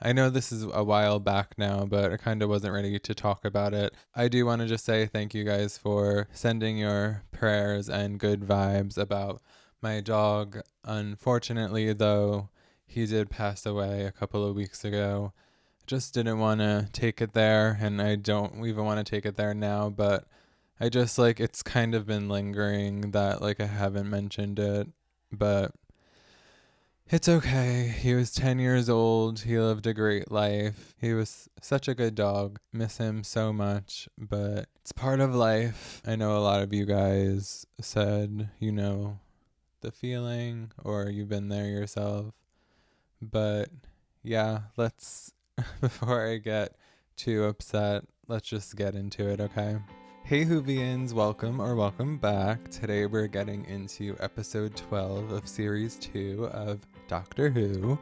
I know this is a while back now, but I kind of wasn't ready to talk about it. I do want to just say thank you guys for sending your prayers and good vibes about my dog. Unfortunately, though, he did pass away a couple of weeks ago. Just didn't want to take it there, and I don't even want to take it there now, but I just, like, it's kind of been lingering that, like, I haven't mentioned it, but it's okay. He was 10 years old. He lived a great life. He was such a good dog. Miss him so much, but it's part of life. I know a lot of you guys said, you know, the feeling, or you've been there yourself, but yeah, let's, before I get too upset, let's just get into it, okay? Hey Whovians, welcome or welcome back. Today we're getting into episode 12 of series 2 of Doctor Who.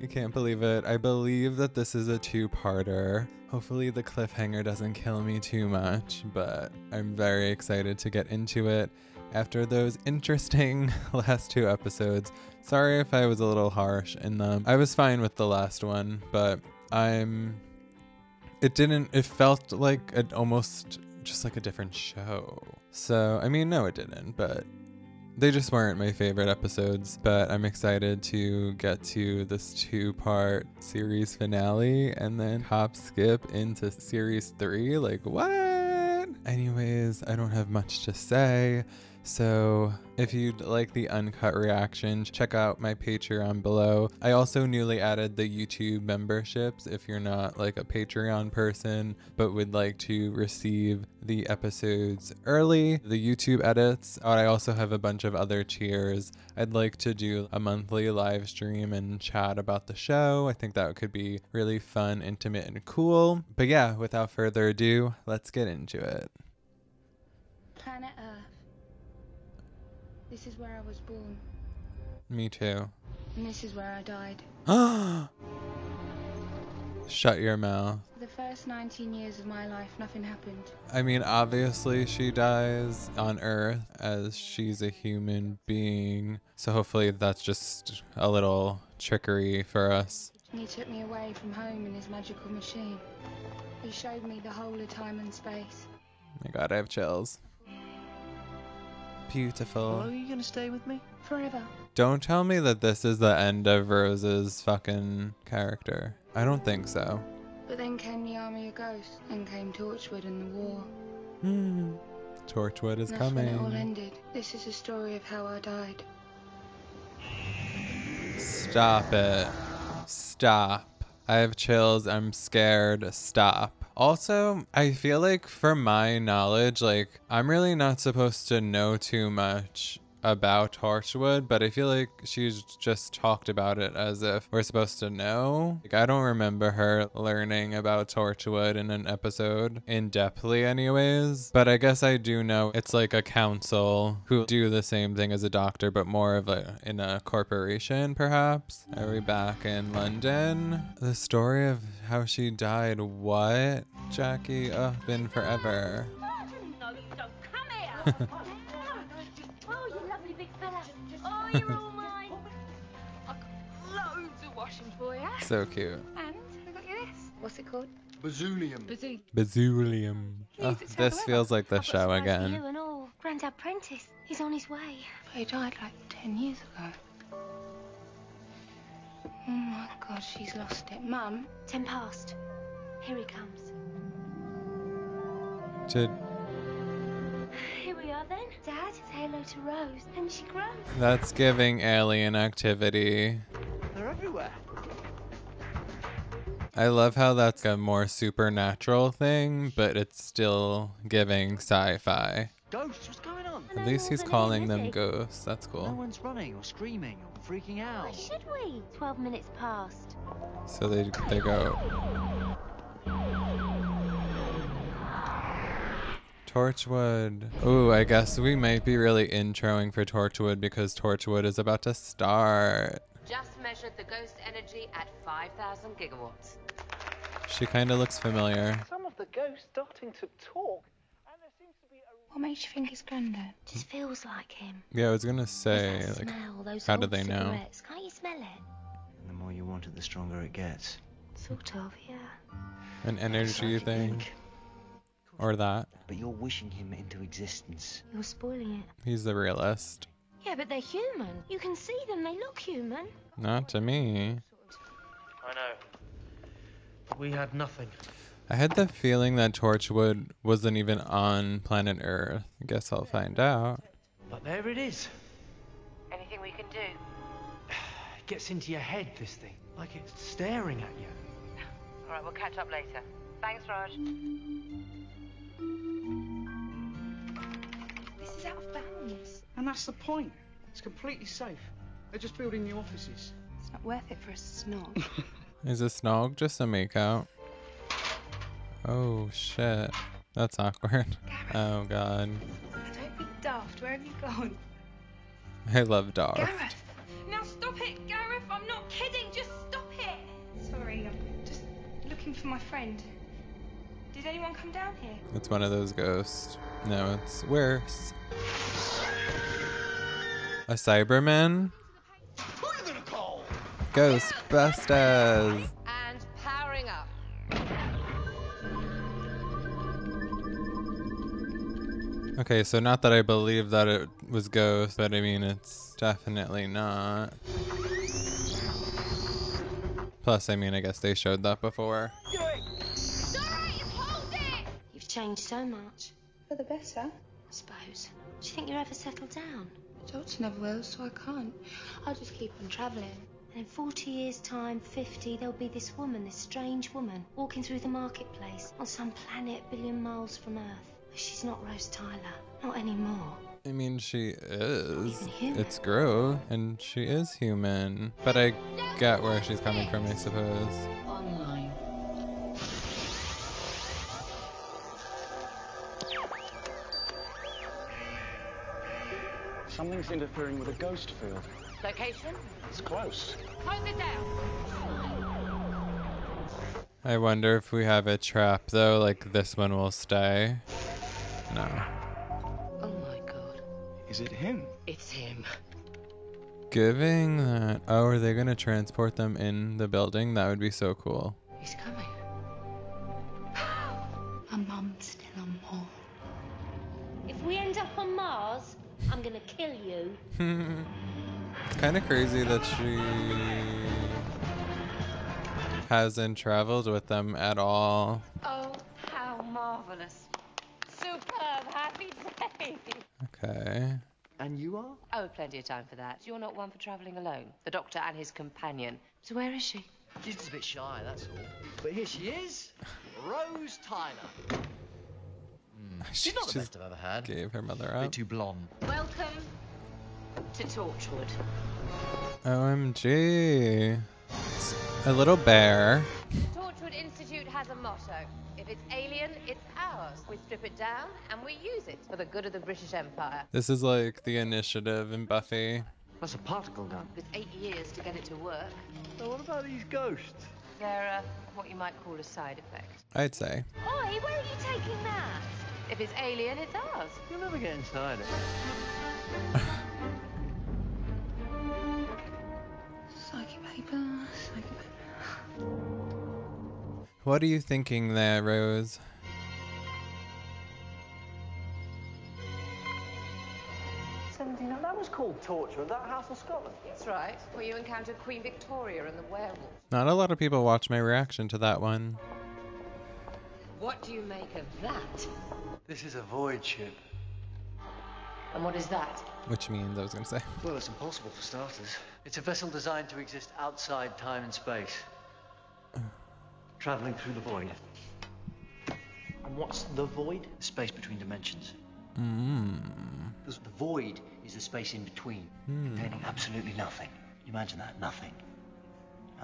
You can't believe it. I believe that this is a two-parter. Hopefully the cliffhanger doesn't kill me too much, but I'm very excited to get into it after those interesting last two episodes. Sorry if I was a little harsh in them. I was fine with the last one, but it felt like it almost just like a different show. So, I mean, no, it didn't, but they just weren't my favorite episodes. But I'm excited to get to this two-part series finale and then hop skip into series 3. Like, what? Anyways, I don't have much to say. So if you'd like the uncut reaction, check out my Patreon below. I also newly added the YouTube memberships if you're not like a Patreon person, but would like to receive the episodes early, the YouTube edits. I also have a bunch of other tiers. I'd like to do a monthly live stream and chat about the show. I think that could be really fun, intimate, and cool. But yeah, without further ado, let's get into it. Planet Earth. This is where I was born. Me too. And this is where I died. Shut your mouth. For the first 19 years of my life, nothing happened. I mean, obviously she dies on Earth as she's a human being. So hopefully that's just a little trickery for us. He took me away from home in his magical machine. He showed me the whole of time and space. Oh my God, I have chills. Beautiful. How long are you gonna stay with me? Forever. Don't tell me that this is the end of Rose's fucking character. I don't think so. But then came the Army of Ghosts, and came Torchwood and the war. Torchwood is and coming. That's when it all ended. This is a story of how I died. Stop it. Stop. I have chills. I'm scared. Stop. Also, I feel like for my knowledge, like, I'm really not supposed to know too much about Torchwood, but I feel like she's just talked about it as if we're supposed to know. Like, I don't remember her learning about Torchwood in an episode in-depthly anyways, but I guess I do know it's like a council who do the same thing as a doctor, but more of a, in a corporation, perhaps. Are we back in London? The story of how she died, what? Jackie, oh, been forever. I didn't know you, so come here. You're all mine. I've got loads of washing for you. So cute. And I got you this. What's it called? Bazoulium. Bazoulium. Oh, this feels like the show again. You and all. Grandad Prentice. He's on his way. But he died like 10 years ago. Oh my God, she's lost it, Mum. 10 past. Here he comes. Then, Dad, say hello to Rose, and she grows. That's giving alien activity. They're everywhere. I love how that's a more supernatural thing, but it's still giving sci-fi. Ghosts, what's going on? At least he's calling them ghosts. That's cool. No one's running or screaming or freaking out. Why should we? 12 minutes past. So they go. Torchwood. Ooh, I guess we might be really introing for Torchwood because Torchwood is about to start. Just measured the ghost energy at 5,000 gigawatts. She kind of looks familiar. Some of the ghosts starting to talk, and there seems to be a... What makes you think it's Grandad? Just feels like him. Yeah, I was gonna say, like, how do they know? Can't you smell it? more you want it, the stronger it gets. Sort of, yeah. An energy thing. Or that. But you're wishing him into existence. You're spoiling it. He's the realist. Yeah, but they're human. You can see them. They look human. Not to me. I know. We had nothing. I had the feeling that Torchwood wasn't even on planet Earth. I guess I'll find out. But there it is. Anything we can do? It gets into your head, this thing. Like it's staring at you. All right, we'll catch up later. Thanks, Raj. This is out of bounds. And that's the point. It's completely safe. They're just building new offices. It's not worth it for a snog. Is a snog just a makeout? Oh shit, that's awkward. Gareth. Oh god. Don't be daft. Where have you gone? I love daft. Gareth, now stop it, Gareth. I'm not kidding. Just stop it. Sorry, I'm just looking for my friend. Did anyone come down here? It's one of those ghosts. No, it's worse. A Cyberman? Ghostbusters. And powering up. Okay, so not that I believe that it was ghost, but I mean, it's definitely not. Plus, I mean, I guess they showed that before. You've changed so much. For the better, I suppose. Do you think you'll ever settle down? The doctor never will, so I can't. I'll just keep on travelling. And in 40 years' time, 50, there'll be this woman, this strange woman, walking through the marketplace on some planet a billion miles from Earth. She's not Rose Tyler. Not anymore. I mean, she is. It's gross, and she is human. But I get where she's coming from, I suppose. Online. Something's interfering with a ghost field. Location? It's close. Close it down. I wonder if we have a trap, though, like this one will stay. No. Oh my god. Is it him? It's him. Giving that. Oh, are they gonna transport them in the building? That would be so cool. He's coming. My mum's still on board. If we end up on Mars, I'm gonna kill you. It's kind of crazy that she hasn't traveled with them at all. Oh, how marvelous. Happy day. Okay. And you are? Oh, plenty of time for that. You're not one for travelling alone. The doctor and his companion. So where is she? She's a bit shy, that's all. But here she is. Rose Tyler. She's not the best I've ever had. Gave her mother up. A bit too blonde. Welcome to Torchwood. OMG. A little bear. Torchwood Institute has a motto. If it's alien, it's ours. We strip it down and we use it for the good of the British Empire. This is like the Initiative in Buffy. That's a particle gun. It was 8 years to get it to work. So what about these ghosts? They're what you might call a side effect, I'd say. Oi, where are you taking that? If it's alien, it's ours. You'll never get inside it. Psychic paper, psychic paper. What are you thinking there, Rose? That was called torture at that house in Scotland. That's right, where you encountered Queen Victoria and the werewolf. Not a lot of people watch my reaction to that one. What do you make of that? This is a void ship. And what is that? Which means, I was going to say. Well, it's impossible for starters. It's a vessel designed to exist outside time and space. Traveling through the void. And what's the void? Space between dimensions. Because the void is the space in between, containing absolutely nothing. Imagine that, nothing.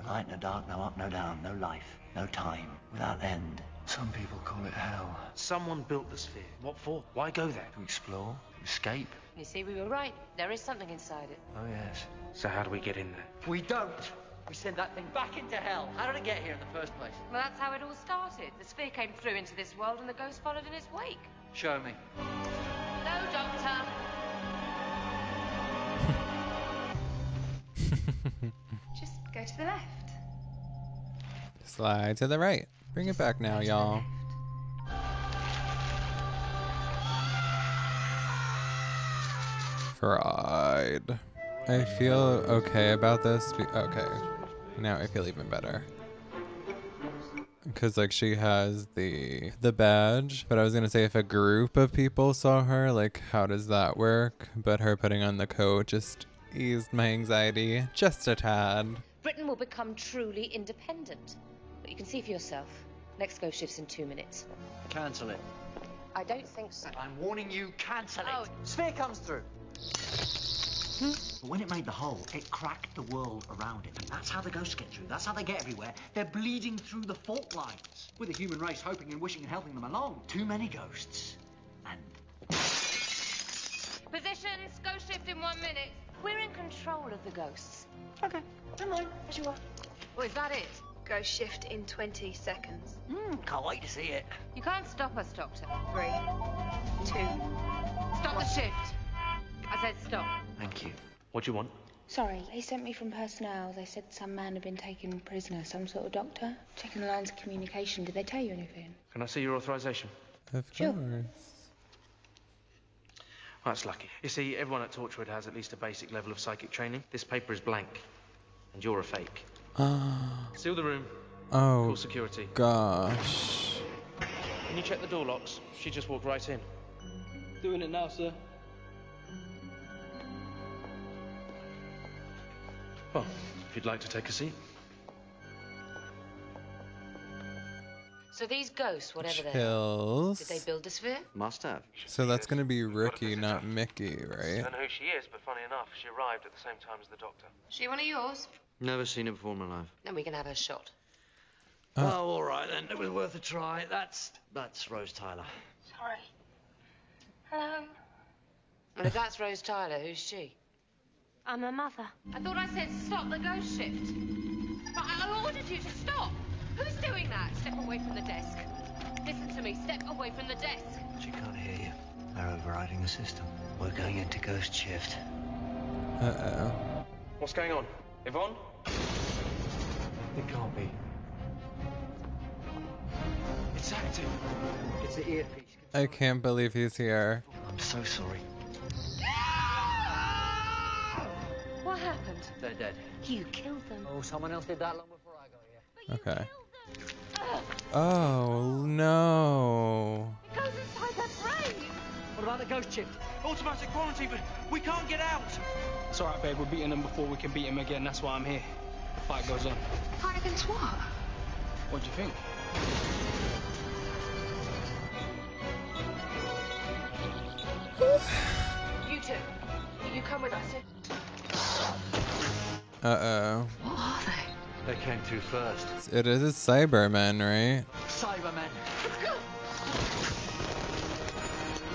No light, no dark, no up, no down, no life, no time, without end. Some people call it hell. Someone built the sphere. What for? Why go there? To explore, to escape. You see, we were right. There is something inside it. Oh, yes. So how do we get in there? We don't! We send that thing back into hell. How did it get here in the first place? Well, that's how it all started. The sphere came through into this world and the ghost followed in its wake. Show me. No, Doctor. Just go to the left. Slide to the right. Bring it back now, y'all. Fried. I feel okay about this. Okay. Now I feel even better. Because, like, she has the badge. But I was going to say if a group of people saw her, like, how does that work? But her putting on the coat just eased my anxiety just a tad. Britain will become truly independent. But you can see for yourself. Next go shift's in 2 minutes. Cancel it. I don't think so. I'm warning you, cancel it. Oh. Sphere comes through. When it made the hole, it cracked the world around it. And that's how the ghosts get through. That's how they get everywhere. They're bleeding through the fault lines. With the human race hoping and wishing and helping them along. Too many ghosts. And... Positions, go shift in 1 minute. We're in control of the ghosts. Okay, never mind, as you are. Well, is that it? Go shift in 20 seconds. Can't wait to see it. You can't stop us, Doctor. 3, 2... Stop the shift. I said stop. Thank you. What do you want? Sorry, they sent me from personnel. They said some man had been taken prisoner, some sort of doctor. Checking the lines of communication. Did they tell you anything? Can I see your authorization? Of course. Sure. Well, that's lucky. You see, everyone at Torchwood has at least a basic level of psychic training. This paper is blank, and you're a fake. Seal the room. Oh. Call security. Gosh. Can you check the door locks? She just walked right in. Doing it now, sir. Well, if you'd like to take a seat. So these ghosts, whatever they are, did they build the sphere? Must have. So that's going to be Ricky, not Mickey, right? I don't know who she is, but funny enough, she arrived at the same time as the doctor. She one of yours? Never seen her before in my life. Then we can have her shot. Oh, all right then. It was worth a try. That's Rose Tyler. Sorry. Hello. And if that's Rose Tyler, who's she? I'm a mother. I thought I said stop the ghost shift. But I ordered you to stop. Who's doing that? Step away from the desk. Listen to me. Step away from the desk. She can't hear you. They're overriding the system. We're going into ghost shift. Uh-oh. What's going on? Yvonne? It can't be. It's active. It's the earpiece. I can't believe he's here. I'm so sorry. What happened? They're dead. You killed them. Oh, someone else did that long before I got here. Okay. Oh, no. It goes inside their brain. What about the ghost chip? Automatic quarantine, but we can't get out. It's all right, babe. We're beating them before we can beat them again. That's why I'm here. The fight goes on. Fight against what? What do you think? You two, you come with us. Uh-oh. What are they? They came through first. It is a Cybermen, right? Cybermen.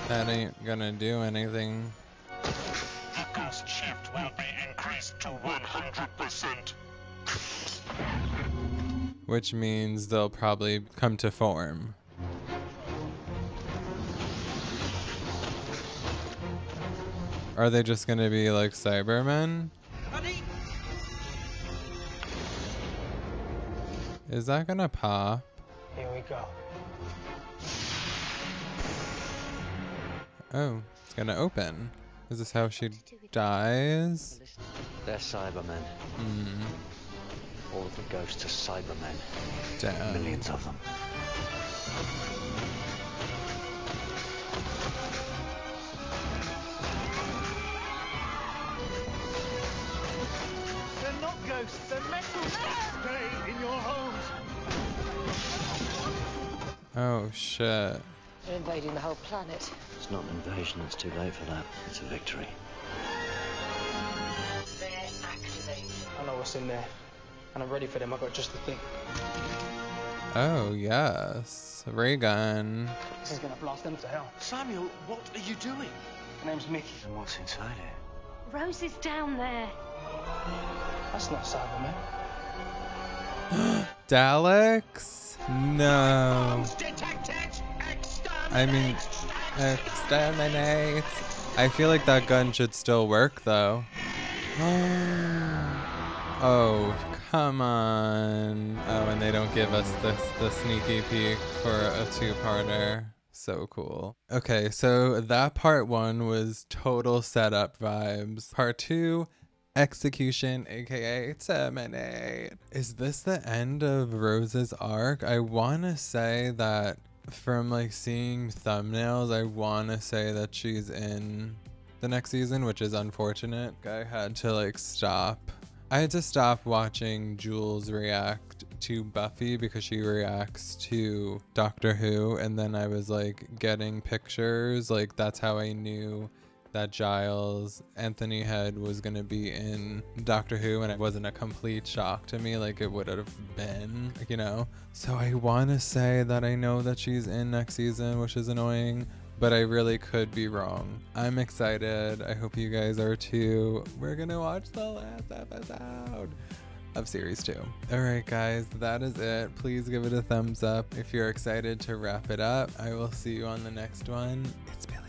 That ain't gonna do anything. The ghost shift will be increased to 100%. Which means they'll probably come to form. Are they just gonna be like Cybermen? Is that gonna pop? Here we go. Oh, it's gonna open. Is this how she dies? They're Cybermen. All of the ghosts are Cybermen. Damn. Millions of them. They're not ghosts, they're mental. Stay in your home. Oh, shit. They're invading the whole planet. It's not an invasion, it's too late for that. It's a victory. They're activated. I know what's in there, and I'm ready for them. I've got just the thing. Oh, yes. Ray gun. This is gonna blast them to hell. Samuel, what are you doing? My name's Mickey. And what's inside it? Rose is down there. That's not Cyberman. Daleks? No. I mean, exterminate. I feel like that gun should still work, though. Oh, come on. Oh, and and they don't give us the sneaky peek for a two-parter. So cool. Okay, so that part one was total setup vibes. Part two, execution, aka terminate. Is this the end of Rose's arc? I wanna say that from like seeing thumbnails, I wanna say that she's in the next season, which is unfortunate. I had to like stop. I had to stop watching Jules react to Buffy because she reacts to Doctor Who, and then I was like getting pictures. Like that's how I knew that Giles, Anthony Head, was gonna be in Doctor Who, and it wasn't a complete shock to me like it would have been, you know? So I wanna say that I know that she's in next season, which is annoying, but I really could be wrong. I'm excited. I hope you guys are too. We're gonna watch the last episode of series 2. All right, guys, that is it. Please give it a thumbs up if you're excited to wrap it up. I will see you on the next one. It's Billy.